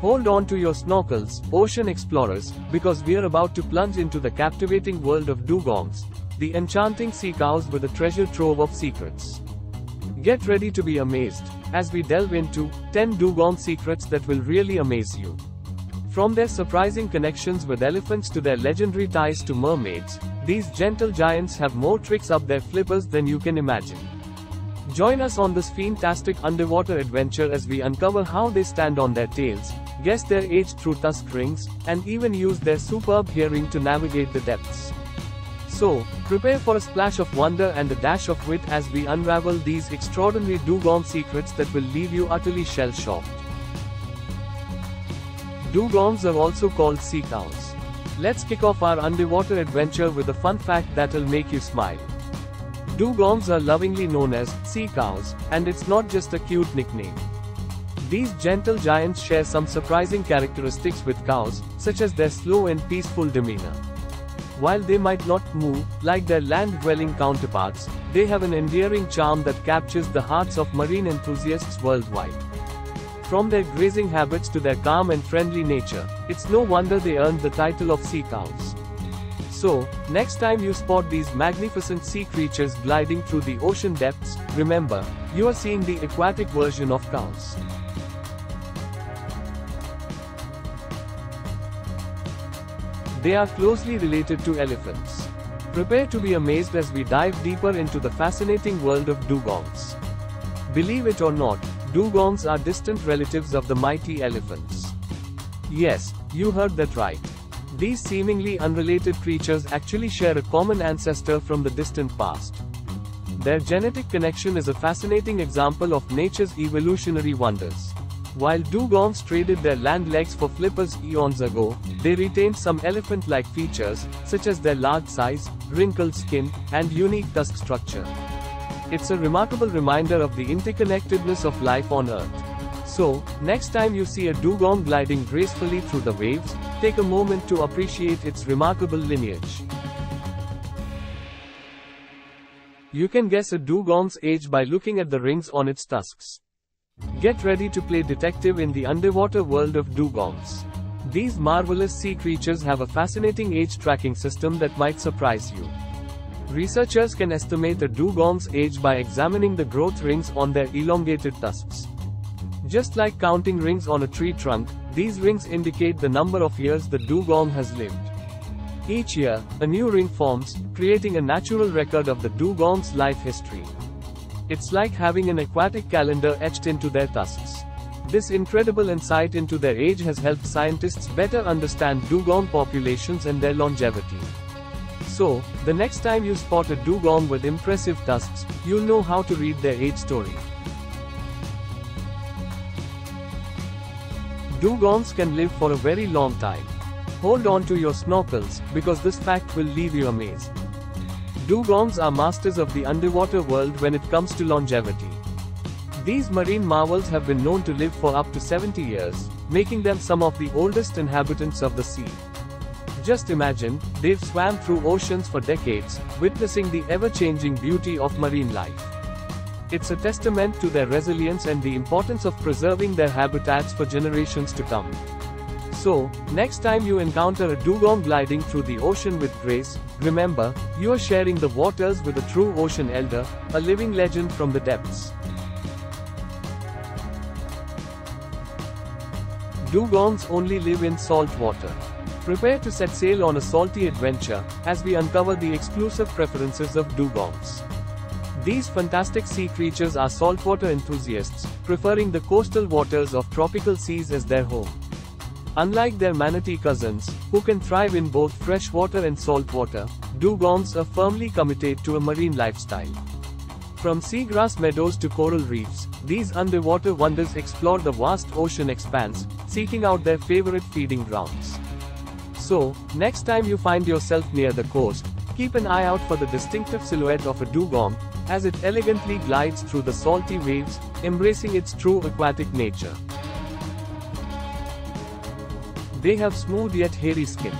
Hold on to your snorkels, ocean explorers, because we're about to plunge into the captivating world of dugongs, the enchanting sea cows with a treasure trove of secrets. Get ready to be amazed, as we delve into 10 dugong secrets that will really amaze you. From their surprising connections with elephants to their legendary ties to mermaids, these gentle giants have more tricks up their flippers than you can imagine. Join us on this fantastic underwater adventure as we uncover how they stand on their tails, guess their age through tusk rings, and even use their superb hearing to navigate the depths. So, prepare for a splash of wonder and a dash of wit as we unravel these extraordinary dugong secrets that will leave you utterly shell-shocked. Dugongs are also called sea cows. Let's kick off our underwater adventure with a fun fact that'll make you smile. Dugongs are lovingly known as sea cows, and it's not just a cute nickname. These gentle giants share some surprising characteristics with cows, such as their slow and peaceful demeanor. While they might not move like their land-dwelling counterparts, they have an endearing charm that captures the hearts of marine enthusiasts worldwide. From their grazing habits to their calm and friendly nature, it's no wonder they earned the title of sea cows. So, next time you spot these magnificent sea creatures gliding through the ocean depths, remember, you are seeing the aquatic version of cows. They are closely related to elephants. Prepare to be amazed as we dive deeper into the fascinating world of dugongs. Believe it or not, dugongs are distant relatives of the mighty elephants. Yes, you heard that right. These seemingly unrelated creatures actually share a common ancestor from the distant past. Their genetic connection is a fascinating example of nature's evolutionary wonders. While dugongs traded their land legs for flippers eons ago, they retained some elephant-like features, such as their large size, wrinkled skin, and unique tusk structure. It's a remarkable reminder of the interconnectedness of life on Earth. So, next time you see a dugong gliding gracefully through the waves, take a moment to appreciate its remarkable lineage. You can guess a dugong's age by looking at the rings on its tusks. Get ready to play detective in the underwater world of dugongs. These marvelous sea creatures have a fascinating age tracking system that might surprise you. Researchers can estimate a dugong's age by examining the growth rings on their elongated tusks. Just like counting rings on a tree trunk, these rings indicate the number of years the dugong has lived. Each year, a new ring forms, creating a natural record of the dugong's life history. It's like having an aquatic calendar etched into their tusks. This incredible insight into their age has helped scientists better understand dugong populations and their longevity. So, the next time you spot a dugong with impressive tusks, you'll know how to read their age story. Dugongs can live for a very long time. Hold on to your snorkels, because this fact will leave you amazed. Dugongs are masters of the underwater world when it comes to longevity. These marine marvels have been known to live for up to 70 years, making them some of the oldest inhabitants of the sea. Just imagine, they've swam through oceans for decades, witnessing the ever-changing beauty of marine life. It's a testament to their resilience and the importance of preserving their habitats for generations to come. So, next time you encounter a dugong gliding through the ocean with grace, remember, you are sharing the waters with a true ocean elder, a living legend from the depths. Dugongs only live in salt water. Prepare to set sail on a salty adventure, as we uncover the exclusive preferences of dugongs. These fantastic sea creatures are saltwater enthusiasts, preferring the coastal waters of tropical seas as their home. Unlike their manatee cousins, who can thrive in both freshwater and saltwater, dugongs are firmly committed to a marine lifestyle. From seagrass meadows to coral reefs, these underwater wonders explore the vast ocean expanse, seeking out their favorite feeding grounds. So, next time you find yourself near the coast, keep an eye out for the distinctive silhouette of a dugong, as it elegantly glides through the salty waves, embracing its true aquatic nature. They have smooth yet hairy skin.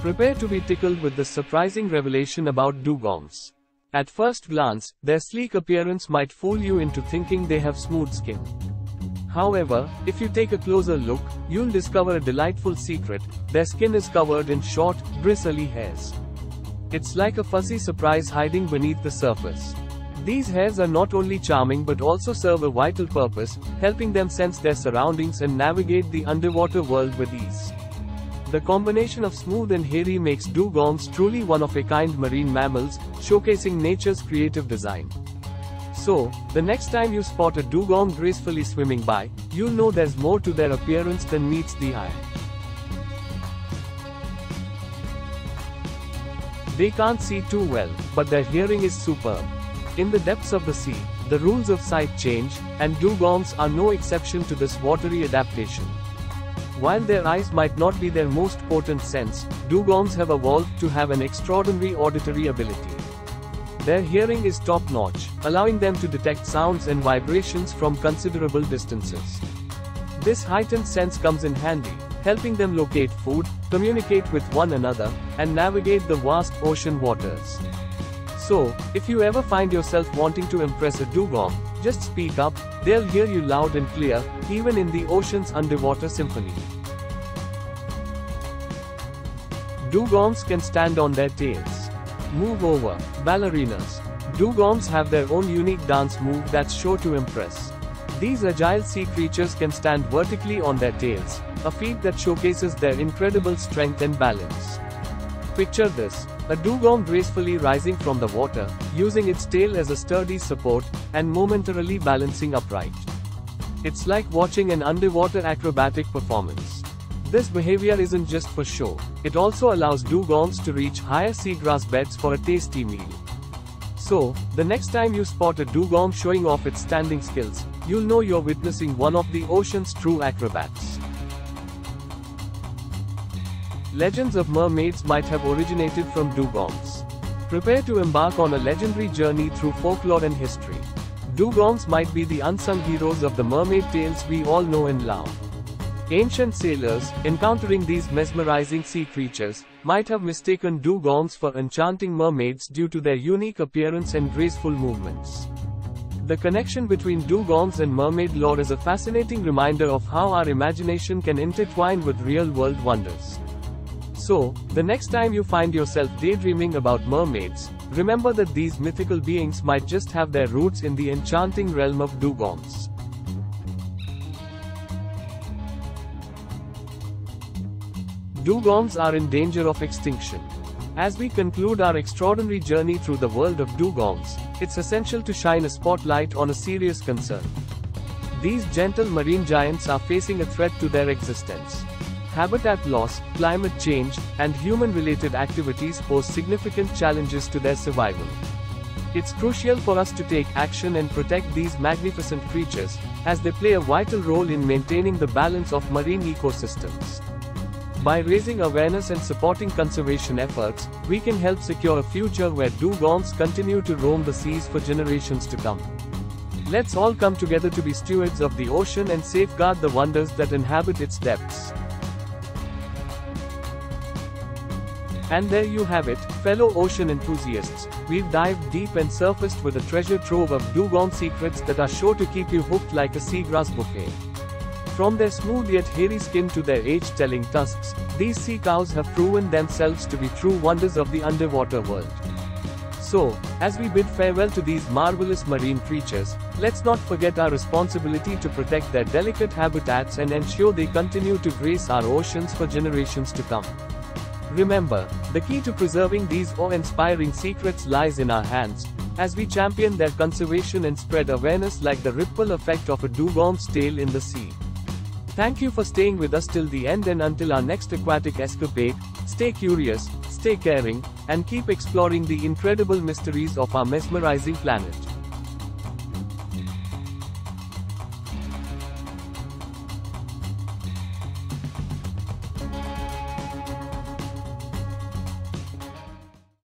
Prepare to be tickled with this surprising revelation about dugongs. At first glance, their sleek appearance might fool you into thinking they have smooth skin. However, if you take a closer look, you'll discover a delightful secret: their skin is covered in short, bristly hairs. It's like a fuzzy surprise hiding beneath the surface. These hairs are not only charming but also serve a vital purpose, helping them sense their surroundings and navigate the underwater world with ease. The combination of smooth and hairy makes dugongs truly one-of-a-kind marine mammals, showcasing nature's creative design. So, the next time you spot a dugong gracefully swimming by, you'll know there's more to their appearance than meets the eye. They can't see too well, but their hearing is superb. In the depths of the sea, the rules of sight change, and dugongs are no exception to this watery adaptation. While their eyes might not be their most potent sense, dugongs have evolved to have an extraordinary auditory ability. Their hearing is top-notch, allowing them to detect sounds and vibrations from considerable distances. This heightened sense comes in handy, helping them locate food, communicate with one another, and navigate the vast ocean waters. So, if you ever find yourself wanting to impress a dugong, just speak up. They'll hear you loud and clear, even in the ocean's underwater symphony. Dugongs can stand on their tails. Move over, ballerinas. Dugongs have their own unique dance move that's sure to impress. These agile sea creatures can stand vertically on their tails, a feat that showcases their incredible strength and balance. Picture this: a dugong gracefully rising from the water, using its tail as a sturdy support, and momentarily balancing upright. It's like watching an underwater acrobatic performance. This behavior isn't just for show, it also allows dugongs to reach higher seagrass beds for a tasty meal. So, the next time you spot a dugong showing off its standing skills, you'll know you're witnessing one of the ocean's true acrobats. Legends of mermaids might have originated from dugongs. Prepare to embark on a legendary journey through folklore and history. Dugongs might be the unsung heroes of the mermaid tales we all know and love. Ancient sailors, encountering these mesmerizing sea creatures, might have mistaken dugongs for enchanting mermaids due to their unique appearance and graceful movements. The connection between dugongs and mermaid lore is a fascinating reminder of how our imagination can intertwine with real-world wonders. So, the next time you find yourself daydreaming about mermaids, remember that these mythical beings might just have their roots in the enchanting realm of dugongs. Dugongs are in danger of extinction. As we conclude our extraordinary journey through the world of dugongs, it's essential to shine a spotlight on a serious concern. These gentle marine giants are facing a threat to their existence. Habitat loss, climate change, and human-related activities pose significant challenges to their survival. It's crucial for us to take action and protect these magnificent creatures, as they play a vital role in maintaining the balance of marine ecosystems. By raising awareness and supporting conservation efforts, we can help secure a future where dugongs continue to roam the seas for generations to come. Let's all come together to be stewards of the ocean and safeguard the wonders that inhabit its depths. And there you have it, fellow ocean enthusiasts, we've dived deep and surfaced with a treasure trove of dugong secrets that are sure to keep you hooked like a seagrass buffet. From their smooth yet hairy skin to their age-telling tusks, these sea cows have proven themselves to be true wonders of the underwater world. So, as we bid farewell to these marvelous marine creatures, let's not forget our responsibility to protect their delicate habitats and ensure they continue to grace our oceans for generations to come. Remember, the key to preserving these awe-inspiring secrets lies in our hands, as we champion their conservation and spread awareness like the ripple effect of a dugong's tail in the sea. Thank you for staying with us till the end, and until our next aquatic escapade, stay curious, stay caring, and keep exploring the incredible mysteries of our mesmerizing planet.